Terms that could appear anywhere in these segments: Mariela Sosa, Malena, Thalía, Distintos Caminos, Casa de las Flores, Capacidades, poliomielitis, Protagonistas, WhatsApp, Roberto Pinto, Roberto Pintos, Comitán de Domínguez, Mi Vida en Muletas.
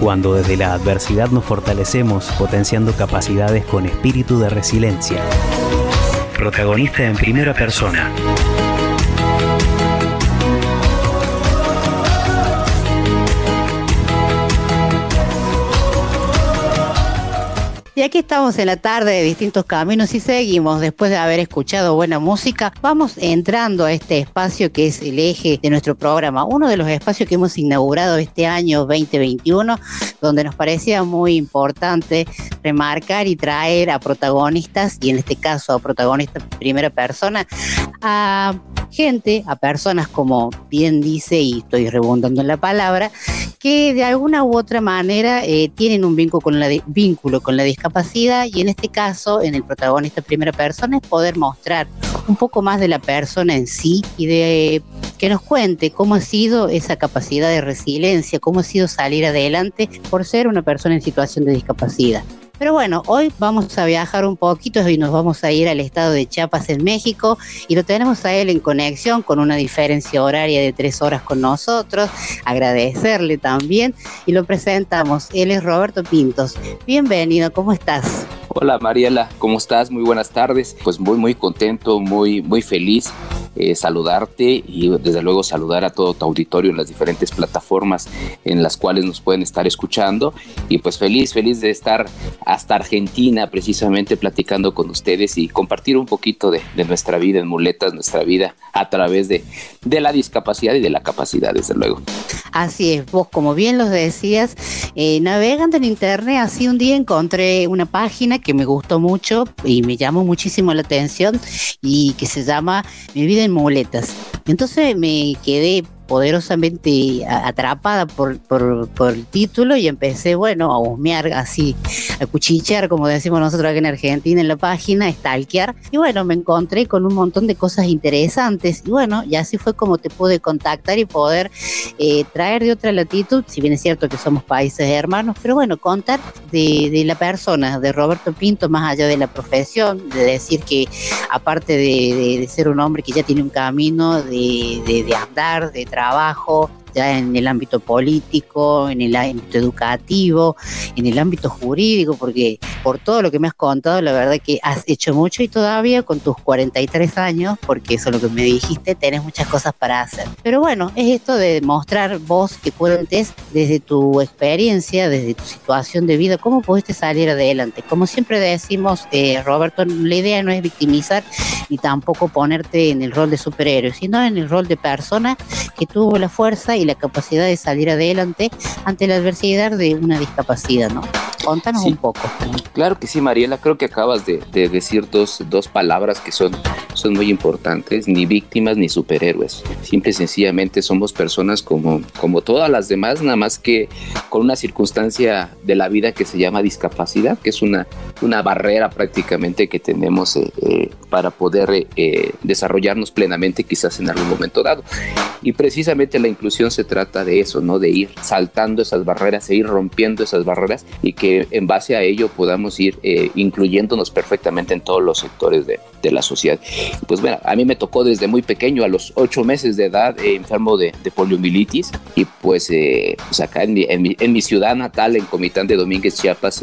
cuando desde la adversidad nos fortalecemos, potenciando capacidades con espíritu de resiliencia. Protagonista en primera persona. Y aquí estamos en la tarde de Distintos Caminos y seguimos, después de haber escuchado buena música, vamos entrando a este espacio que es el eje de nuestro programa, uno de los espacios que hemos inaugurado este año 2021, donde nos parecía muy importante remarcar y traer a protagonistas, y en este caso a protagonistas en primera persona, a gente, a personas, como bien dice, y estoy rebundando en la palabra, que de alguna u otra manera tienen un vínculo con la discapacidad, y en este caso, en el protagonista primera persona, es poder mostrar un poco más de la persona en sí y de que nos cuente cómo ha sido esa capacidad de resiliencia, cómo ha sido salir adelante por ser una persona en situación de discapacidad. Pero bueno, hoy vamos a viajar un poquito y nos vamos a ir al estado de Chiapas, en México, y lo tenemos a él en conexión con una diferencia horaria de 3 horas con nosotros. Agradecerle también y lo presentamos. Él es Roberto Pintos. Bienvenido, ¿cómo estás? Hola Mariela, ¿cómo estás? Muy buenas tardes. Pues muy contento, muy feliz. Saludarte y desde luego saludar a todo tu auditorio en las diferentes plataformas en las cuales nos pueden estar escuchando, y pues feliz de estar hasta Argentina precisamente platicando con ustedes y compartir un poquito de nuestra vida en muletas, nuestra vida a través de la discapacidad y de la capacidad, desde luego. Así es, vos como bien los decías, navegando en internet, así un día encontré una página que me gustó mucho y me llamó muchísimo la atención, y que se llama Mi Vida en Muletas. Entonces me quedé poderosamente atrapada por el título y empecé, bueno, a husmear así, a cuchichear, como decimos nosotros acá en Argentina, en la página, a stalkear. Y bueno, me encontré con un montón de cosas interesantes. Y bueno, y así fue como te pude contactar y poder traer de otra latitud, si bien es cierto que somos países hermanos, pero bueno, contar de la persona, de Roberto Pinto, más allá de la profesión, de decir que aparte de ser un hombre que ya tiene un camino de andar, de trabajo, ya en el ámbito político, en el ámbito educativo, en el ámbito jurídico, porque por todo lo que me has contado, la verdad que has hecho mucho, y todavía con tus 43 años, porque eso es lo que me dijiste, tenés muchas cosas para hacer. Pero bueno, es esto de mostrar vos, que cuentes desde tu experiencia, desde tu situación de vida, cómo pudiste salir adelante. Como siempre decimos, Roberto, la idea no es victimizar ni tampoco ponerte en el rol de superhéroe, sino en el rol de persona que tuvo la fuerza y la capacidad de salir adelante ante la adversidad de una discapacidad, ¿no? Contanos un poco. Claro que sí, Mariela, creo que acabas de decir dos palabras que son muy importantes: ni víctimas ni superhéroes. Simple y sencillamente somos personas como todas las demás, nada más que con una circunstancia de la vida que se llama discapacidad, que es una barrera prácticamente que tenemos para poder desarrollarnos plenamente quizás en algún momento dado. Y precisamente la inclusión se trata de eso, ¿no? De ir saltando esas barreras e ir rompiendo esas barreras, y que en base a ello podamos ir incluyéndonos perfectamente en todos los sectores de la sociedad. Pues bueno, a mí me tocó desde muy pequeño, a los 8 meses de edad, enfermo de poliomielitis, y pues acá en mi ciudad natal, en Comitán de Domínguez, Chiapas,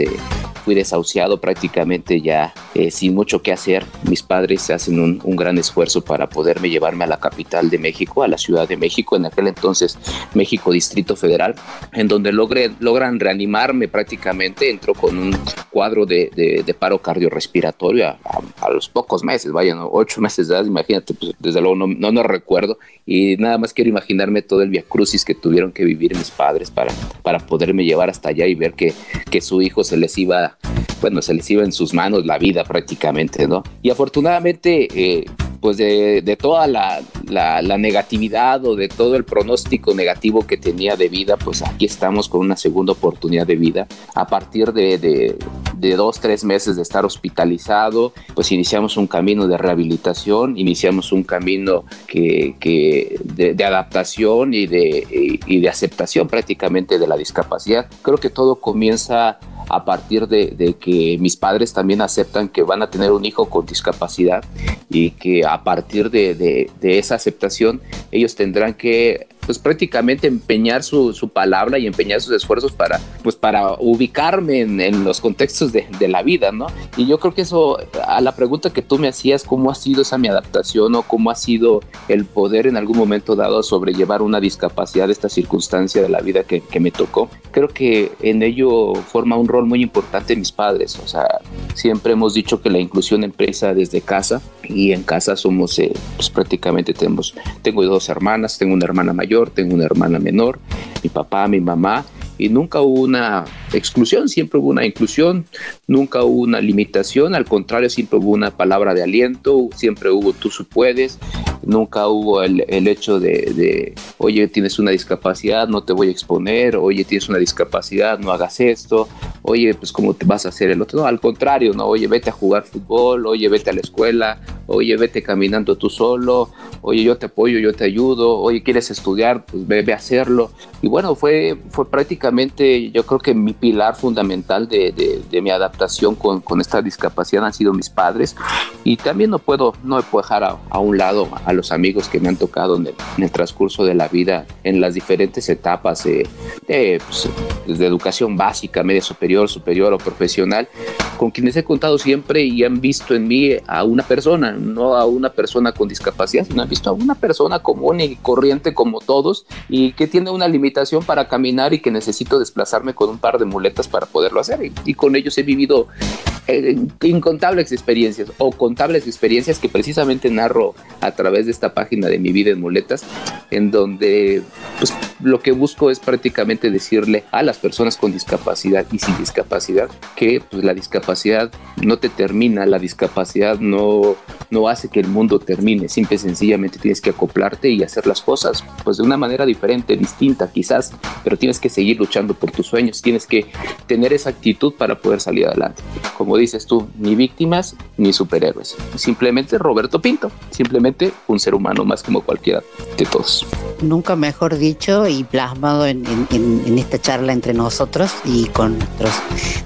fui desahuciado prácticamente ya sin mucho que hacer. Mis padres hacen un gran esfuerzo para poderme llevarme a la capital de México, a la Ciudad de México, en aquel entonces México Distrito Federal, en donde logran reanimarme prácticamente. Entro con un cuadro de paro cardiorrespiratorio a los pocos meses, vayan, ¿no? 8 meses de edad, imagínate, pues, desde luego no recuerdo, y nada más quiero imaginarme todo el viacrucis que tuvieron que vivir mis padres para poderme llevar hasta allá y ver que su hijo se les iba en sus manos la vida prácticamente, ¿no? Y afortunadamente, pues de toda la negatividad o de todo el pronóstico negativo que tenía de vida, pues aquí estamos con una segunda oportunidad de vida. A partir de 2-3 meses de estar hospitalizado, pues iniciamos un camino de rehabilitación, iniciamos un camino de adaptación y de aceptación prácticamente de la discapacidad. Creo que todo comienza a partir de que mis padres también aceptan que van a tener un hijo con discapacidad, y que a partir de esa aceptación ellos tendrán que pues prácticamente empeñar su palabra y empeñar sus esfuerzos para ubicarme en los contextos de la vida, ¿no? Y yo creo que eso, a la pregunta que tú me hacías, ¿cómo ha sido esa mi adaptación o cómo ha sido el poder en algún momento dado sobrellevar una discapacidad, esta circunstancia de la vida que me tocó? Creo que en ello forma un rol muy importante mis padres. O sea, siempre hemos dicho que la inclusión empieza desde casa, y en casa somos, pues prácticamente tengo dos hermanas, tengo una hermana mayor, tengo una hermana menor, mi papá, mi mamá, y nunca hubo una exclusión, siempre hubo una inclusión, nunca hubo una limitación, al contrario, siempre hubo una palabra de aliento, siempre hubo tú sí puedes, nunca hubo el hecho de oye, tienes una discapacidad, no te voy a exponer, oye, tienes una discapacidad, no hagas esto, oye, pues cómo te vas a hacer el otro, no, al contrario, no, oye, vete a jugar fútbol, oye, vete a la escuela, oye, vete caminando tú solo, oye, yo te apoyo, yo te ayudo, oye, ¿quieres estudiar? Pues ve a hacerlo. Y bueno, fue prácticamente, yo creo que mi pilar fundamental de mi adaptación con esta discapacidad han sido mis padres, y también no puedo dejar a un lado a los amigos que me han tocado en el transcurso de la vida, en las diferentes etapas de educación básica, media superior o profesional, con quienes he contado siempre y han visto en mí a una persona, no a una persona con discapacidad, sino han visto a una persona común y corriente como todos, y que tiene una limitación para caminar y que necesito desplazarme con un par de muletas para poderlo hacer, y con ellos he vivido incontables experiencias o contables experiencias que precisamente narro a través de esta página de Mi Vida en Muletas, en donde pues lo que busco es prácticamente decirle a las personas con discapacidad y sin discapacidad que pues la discapacidad no te termina, la discapacidad no hace que el mundo termine, simple y sencillamente tienes que acoplarte y hacer las cosas pues de una manera diferente, distinta quizás, pero tienes que seguir luchando por tus sueños, tienes que tener esa actitud para poder salir adelante. Como dices tú, ni víctimas ni superhéroes, simplemente Roberto Pinto, simplemente un ser humano más como cualquiera de todos. Nunca mejor dicho y plasmado en esta charla entre nosotros y con nuestros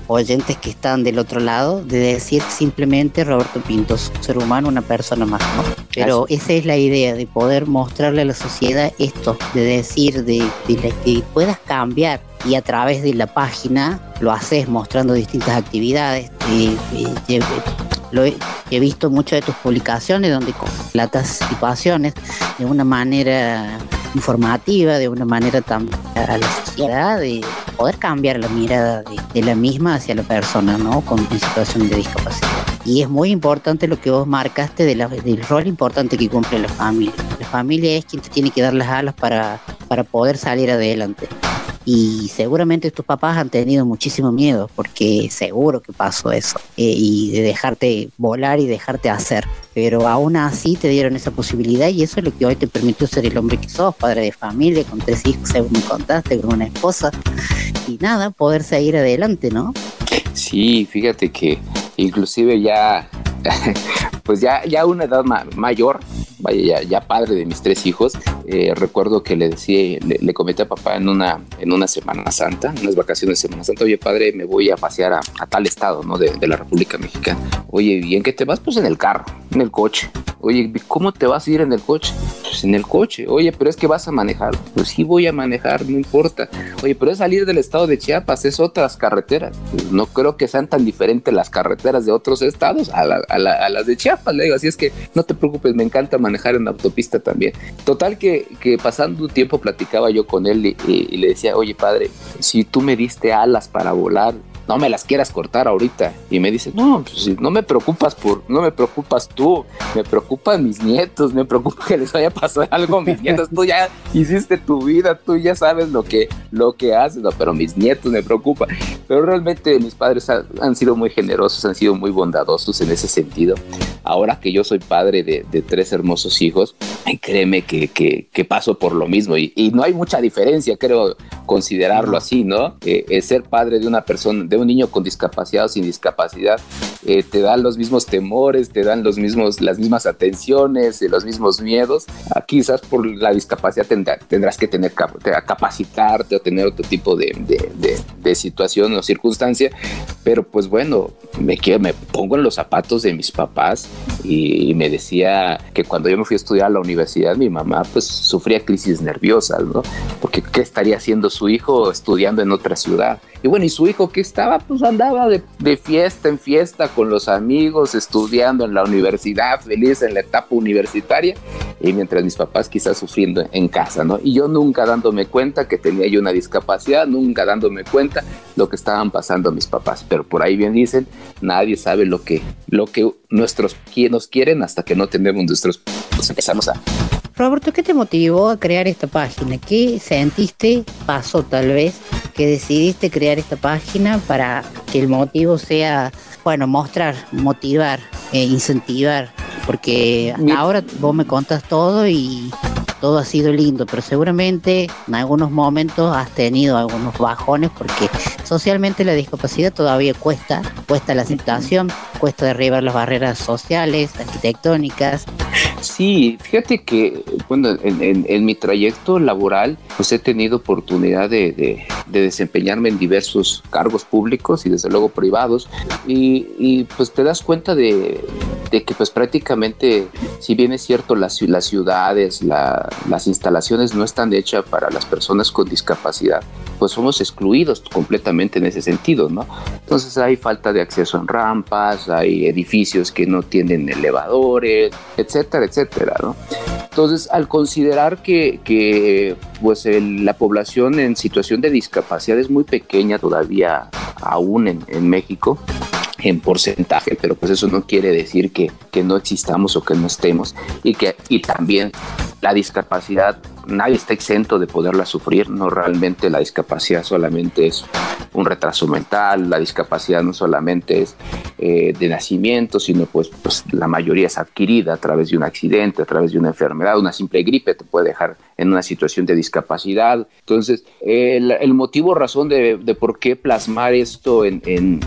oyentes que están del otro lado, de decir simplemente Roberto Pinto, un ser humano, una persona más, ¿no? Pero esa es la idea, de poder mostrarle a la sociedad esto, de decir de que puedas cambiar, y a través de la página lo haces mostrando distintas actividades. He visto muchas de tus publicaciones donde relatas situaciones de una manera informativa, de una manera también a la sociedad, de poder cambiar la mirada de la misma hacia la persona, ¿no? Con una situación de discapacidad. Y es muy importante lo que vos marcaste del rol importante que cumple la familia. La familia es quien te tiene que dar las alas para poder salir adelante. Y seguramente tus papás han tenido muchísimo miedo, porque seguro que pasó eso, y de dejarte volar y dejarte hacer, pero aún así te dieron esa posibilidad, y eso es lo que hoy te permitió ser el hombre que sos, padre de familia, con 3 hijos, según me contaste, con una esposa, y nada, poder seguir adelante, ¿no? Sí, fíjate que inclusive ya pues ya una edad mayor, vaya, ya padre de mis 3 hijos, recuerdo que le decía, le comenté a papá en una Semana Santa, en unas vacaciones de Semana Santa, oye padre, me voy a pasear a tal estado, ¿no? de la República Mexicana. Oye, ¿y en qué te vas? Pues en el carro, en el coche. Oye, ¿cómo te vas a ir en el coche? Pues en el coche. Oye, pero es que vas a manejar. Pues sí voy a manejar, no importa. Oye, pero es salir del estado de Chiapas, es otras carreteras. Pues no creo que sean tan diferentes las carreteras de otros estados a las de Chiapas, le digo, así es que no te preocupes, me encanta manejar en la autopista también. Total que pasando un tiempo platicaba yo con él y le decía, oye padre, si tú me diste alas para volar, no me las quieras cortar ahorita. Y me dice, no, pues no me preocupas tú, me preocupan mis nietos, me preocupa que les vaya a pasar algo a mis nietos, tú ya hiciste tu vida, tú ya sabes lo que haces, no, pero mis nietos me preocupan. Pero realmente mis padres han sido muy generosos, han sido muy bondadosos en ese sentido. Ahora que yo soy padre de 3 hermosos hijos, créeme que paso por lo mismo, y no hay mucha diferencia, creo, considerarlo así, ¿no? Ser padre de una persona, de un niño con discapacidad o sin discapacidad, te dan los mismos temores, te dan las mismas atenciones, los mismos miedos. Quizás por la discapacidad tendrás que tener capacitarte o tener otro tipo de situación o circunstancia, pero pues bueno, me pongo en los zapatos de mis papás, y me decía que cuando yo me fui a estudiar a la universidad, mi mamá pues sufría crisis nerviosas, ¿no? Porque ¿qué estaría haciendo su hijo estudiando en otra ciudad? Y bueno, ¿y su hijo qué estaba? Pues andaba de fiesta en fiesta con los amigos, estudiando en la universidad, feliz en la etapa universitaria, y mientras mis papás quizás sufriendo en casa, ¿no? Y yo nunca dándome cuenta que tenía yo una discapacidad, nunca dándome cuenta lo que estaban pasando mis papás. Pero por ahí bien dicen, nadie sabe lo que nos quieren hasta que no tenemos nuestros... Pues empezamos a... Roberto, ¿qué te motivó a crear esta página? ¿Qué sentiste pasó tal vez que decidiste crear esta página para que el motivo sea, bueno, mostrar, motivar, incentivar? Porque hasta ahora vos me contás todo y todo ha sido lindo, pero seguramente en algunos momentos has tenido algunos bajones porque socialmente la discapacidad todavía cuesta la aceptación, cuesta derribar las barreras sociales, arquitectónicas. Sí, fíjate que, bueno, en mi trayecto laboral, pues he tenido oportunidad de desempeñarme en diversos cargos públicos y desde luego privados, y pues te das cuenta de que pues prácticamente, si bien es cierto, las ciudades, las instalaciones no están hechas para las personas con discapacidad, pues somos excluidos completamente en ese sentido, ¿no? Entonces hay falta de acceso en rampas, hay edificios que no tienen elevadores, etcétera, etcétera, ¿no? Entonces, al considerar que pues la población en situación de discapacidad es muy pequeña todavía, aún en México, en porcentaje, pero pues eso no quiere decir que no existamos o que no estemos, y también la discapacidad, nadie está exento de poderla sufrir, no realmente la discapacidad solamente es un retraso mental, la discapacidad no solamente es de nacimiento, sino pues la mayoría es adquirida a través de un accidente, a través de una enfermedad, una simple gripe te puede dejar en una situación de discapacidad. Entonces, el motivo, razón de por qué plasmar esto en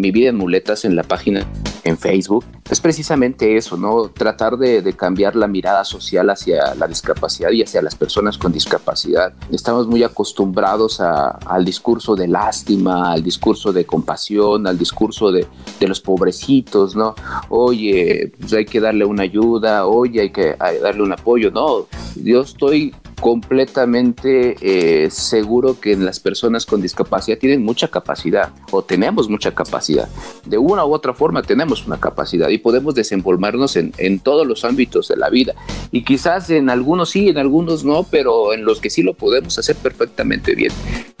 Mi Vida en Muletas, en la página en Facebook, es precisamente eso, ¿no? Tratar de cambiar la mirada social hacia la discapacidad y hacia las personas con discapacidad. Estamos muy acostumbrados al discurso de lástima, al discurso de compasión, al discurso de los pobrecitos, ¿no? Oye, pues hay que darle una ayuda, oye, hay que darle un apoyo. No, yo estoy completamente seguro que en las personas con discapacidad tienen mucha capacidad, o tenemos mucha capacidad. De una u otra forma tenemos una capacidad y podemos desenvolvernos en todos los ámbitos de la vida. Y quizás en algunos sí, en algunos no, pero en los que sí lo podemos hacer perfectamente bien.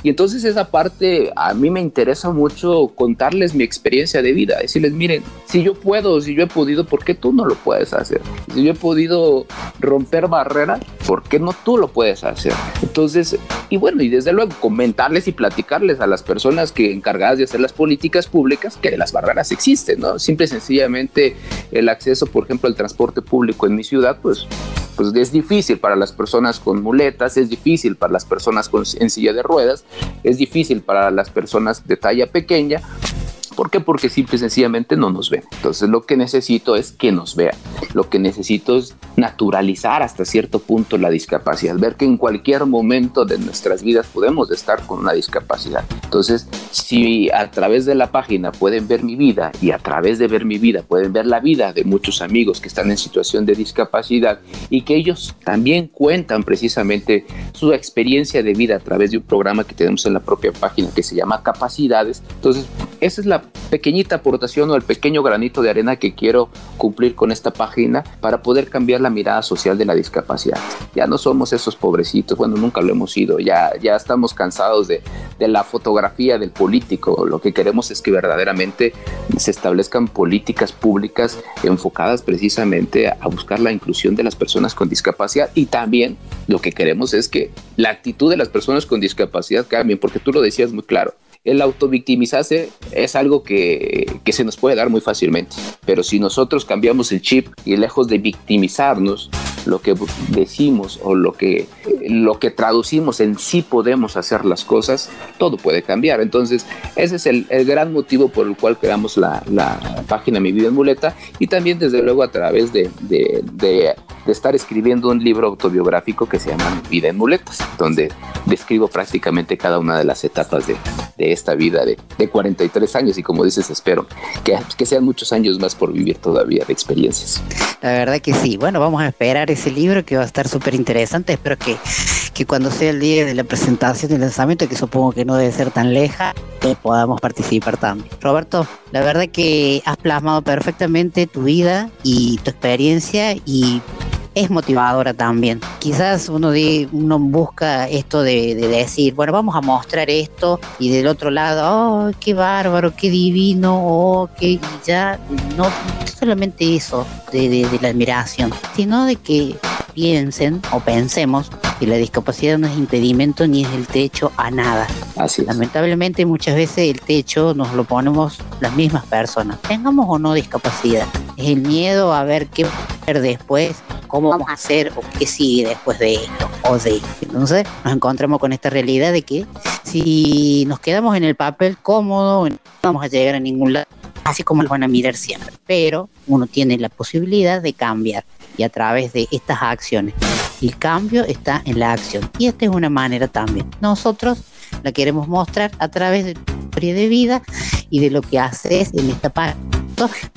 Y entonces esa parte a mí me interesa mucho contarles mi experiencia de vida, decirles, miren, si yo puedo, si yo he podido, ¿por qué tú no lo puedes hacer? Si yo he podido romper barreras, ¿por qué no tú lo puedes hacer? Entonces, y bueno, y desde luego comentarles y platicarles a las personas que encargadas de hacer las políticas públicas que las barreras existen, ¿no? Simple y sencillamente el acceso, por ejemplo, al transporte público en mi ciudad, pues es difícil para las personas con muletas, es difícil para las personas en silla de ruedas, es difícil para las personas de talla pequeña. ¿Por qué? Porque simple y sencillamente no nos ven. Entonces lo que necesito es que nos vean. Lo que necesito es naturalizar hasta cierto punto la discapacidad, ver que en cualquier momento de nuestras vidas podemos estar con una discapacidad. Entonces, si a través de la página pueden ver mi vida y a través de ver mi vida pueden ver la vida de muchos amigos que están en situación de discapacidad y que ellos también cuentan precisamente su experiencia de vida a través de un programa que tenemos en la propia página que se llama Capacidades. Entonces, esa es la pequeñita aportación o el pequeño granito de arena que quiero cumplir con esta página para poder cambiar la mirada social de la discapacidad. Ya no somos esos pobrecitos, bueno, nunca lo hemos sido, ya estamos cansados de la fotografía del político. Lo que queremos es que verdaderamente se establezcan políticas públicas enfocadas precisamente a buscar la inclusión de las personas con discapacidad, y también lo que queremos es que la actitud de las personas con discapacidad cambie, porque tú lo decías muy claro. El autovictimizarse es algo que se nos puede dar muy fácilmente, pero si nosotros cambiamos el chip y lejos de victimizarnos, lo que decimos o lo que traducimos en sí podemos hacer las cosas, todo puede cambiar. Entonces ese es el gran motivo por el cual creamos la página Mi Vida en Muleta, y también desde luego a través de estar escribiendo un libro autobiográfico que se llama Mi Vida en Muletas, donde describo prácticamente cada una de las etapas de de esta vida de 43 años y, como dices, espero que sean muchos años más por vivir todavía de experiencias. La verdad que sí. Bueno, vamos a esperar ese libro que va a estar súper interesante. Espero que cuando sea el día de la presentación del lanzamiento, que supongo que no debe ser tan leja, que podamos participar también. Roberto, la verdad que has plasmado perfectamente tu vida y tu experiencia, y es motivadora también. Quizás uno busca esto de decir, bueno, vamos a mostrar esto, y del otro lado, oh, qué bárbaro, qué divino, oh, qué, ya no solamente eso de la admiración, sino de que piensen o pensemos que la discapacidad no es impedimento ni es el techo a nada. Así es. Lamentablemente muchas veces el techo nos lo ponemos las mismas personas, tengamos o no discapacidad. Es el miedo a ver qué hacer después, cómo vamos a hacer o qué sigue después de esto o de esto. Entonces nos encontramos con esta realidad de que si nos quedamos en el papel cómodo, no vamos a llegar a ningún lado, así como nos van a mirar siempre. Pero uno tiene la posibilidad de cambiar, y a través de estas acciones. El cambio está en la acción, y esta es una manera también. Nosotros la queremos mostrar a través de tu historia de vida y de lo que haces en esta parte.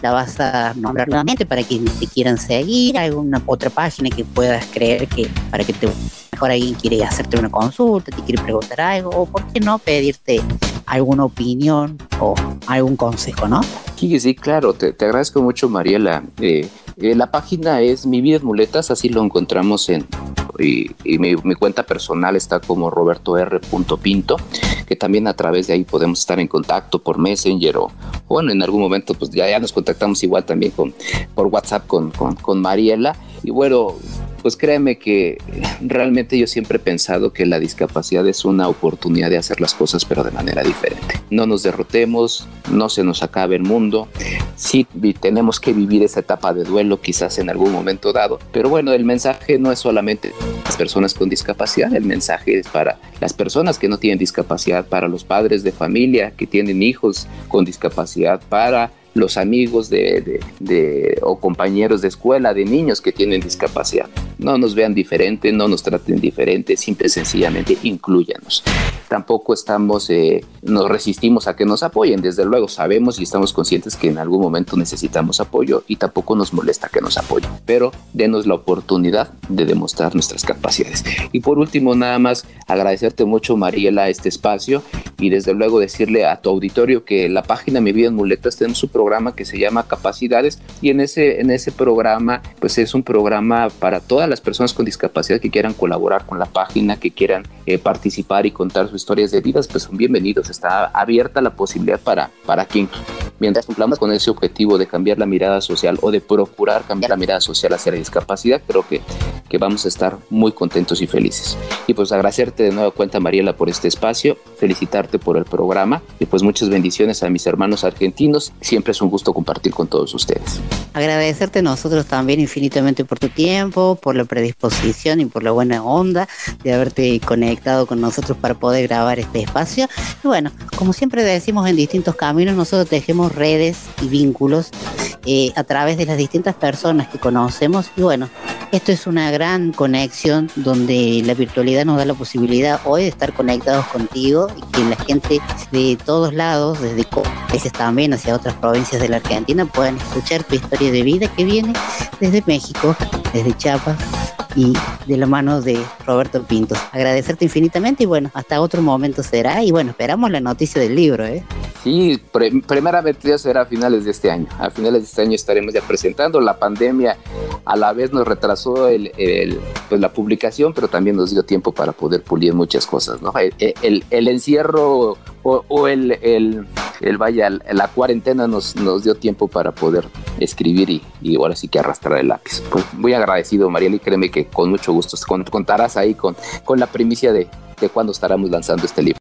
La vas a nombrar nuevamente para que te quieran seguir, alguna otra página que puedas creer que para que te... Mejor alguien quiere hacerte una consulta, te quiere preguntar algo, o por qué no pedirte alguna opinión o algún consejo, ¿no? Sí, claro, te agradezco mucho, Mariela. La página es Mi Vida en Muletas, así lo encontramos en... Y mi cuenta personal está como Roberto R. Pinto, que también a través de ahí podemos estar en contacto por Messenger, o bueno, en algún momento pues ya nos contactamos igual también por WhatsApp con Mariela. Y bueno, pues créeme que realmente yo siempre he pensado que la discapacidad es una oportunidad de hacer las cosas, pero de manera diferente. No nos derrotemos, no se nos acabe el mundo. Sí, tenemos que vivir esa etapa de duelo quizás en algún momento dado, pero bueno, el mensaje no es solamente las personas con discapacidad, el mensaje es para las personas que no tienen discapacidad, para los padres de familia que tienen hijos con discapacidad, para los amigos o compañeros de escuela de niños que tienen discapacidad. No nos vean diferente, no nos traten diferente, simple y sencillamente inclúyanos. Tampoco nos resistimos a que nos apoyen. Desde luego sabemos y estamos conscientes que en algún momento necesitamos apoyo, y tampoco nos molesta que nos apoyen, pero denos la oportunidad de demostrar nuestras capacidades. Y por último, nada más agradecerte mucho, Mariela, este espacio, y desde luego decirle a tu auditorio que la página Mi Vida en Muletas tenemos su programa que se llama Capacidades, y en ese programa pues es un programa para todas las personas con discapacidad que quieran colaborar con la página, que quieran participar y contar sus historias de vidas, pues son bienvenidos. Está abierta la posibilidad para quien, mientras cumplamos con ese objetivo de cambiar la mirada social, o de procurar cambiar la mirada social hacia la discapacidad, creo que vamos a estar muy contentos y felices. Y pues agradecerte de nueva cuenta, Mariela, por este espacio, felicitarte por el programa, y pues muchas bendiciones a mis hermanos argentinos. Siempre es un gusto compartir con todos ustedes. Agradecerte nosotros también infinitamente por tu tiempo, por la predisposición y por la buena onda de haberte conectado con nosotros para poder grabar este espacio. Y bueno, como siempre decimos en Distintos Caminos, nosotros tejemos redes y vínculos a través de las distintas personas que conocemos, y bueno, esto es una gran conexión donde la virtualidad nos da la posibilidad hoy de estar conectados contigo, y que la gente de todos lados, desde Cortes también hacia otras provincias de la Argentina, puedan escuchar tu historia de vida, que viene desde México, desde Chiapas, y de la mano de Roberto Pintos. Agradecerte infinitamente, y bueno, hasta otro momento será, y bueno, esperamos la noticia del libro, ¿eh? Sí, primeramente será a finales de este año. A finales de este año estaremos ya presentando. La pandemia a la vez nos retrasó pues la publicación, pero también nos dio tiempo para poder pulir muchas cosas, ¿no? El encierro o la cuarentena nos dio tiempo para poder escribir y ahora sí que arrastrar el lápiz. Pues muy agradecido, Mariela, y créeme que con mucho gusto contarás ahí con la primicia de cuándo estaremos lanzando este libro.